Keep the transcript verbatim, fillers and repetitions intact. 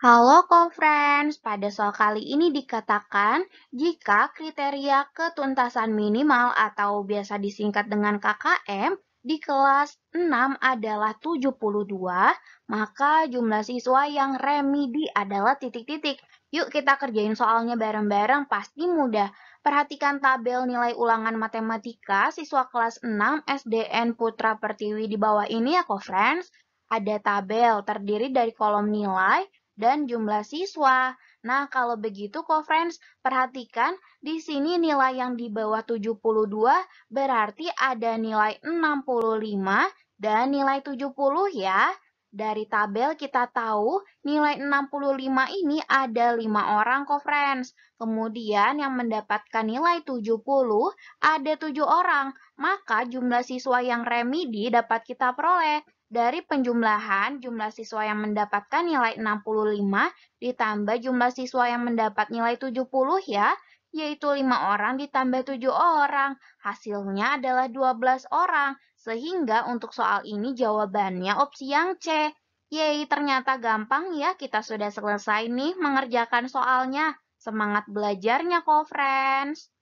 Halo co-friends, pada soal kali ini dikatakan jika kriteria ketuntasan minimal atau biasa disingkat dengan K K M di kelas enam adalah tujuh puluh dua, maka jumlah siswa yang remedi adalah titik-titik. Yuk kita kerjain soalnya bareng-bareng, pasti mudah. Perhatikan tabel nilai ulangan matematika siswa kelas enam S D N Putra Pertiwi di bawah ini ya co-friends. Ada tabel terdiri dari kolom nilai dan jumlah siswa. Nah, kalau begitu co-friends, perhatikan di sini nilai yang di bawah tujuh puluh dua berarti ada nilai enam puluh lima dan nilai tujuh puluh ya. Dari tabel kita tahu nilai enam puluh lima ini ada lima orang co-friends. Kemudian yang mendapatkan nilai tujuh puluh ada tujuh orang. Maka jumlah siswa yang remedi dapat kita peroleh dari penjumlahan jumlah siswa yang mendapatkan nilai enam puluh lima ditambah jumlah siswa yang mendapat nilai tujuh puluh ya, yaitu lima orang ditambah tujuh orang. Hasilnya adalah dua belas orang, sehingga untuk soal ini jawabannya opsi yang C. Yeay, ternyata gampang ya, kita sudah selesai nih mengerjakan soalnya. Semangat belajarnya co-friends!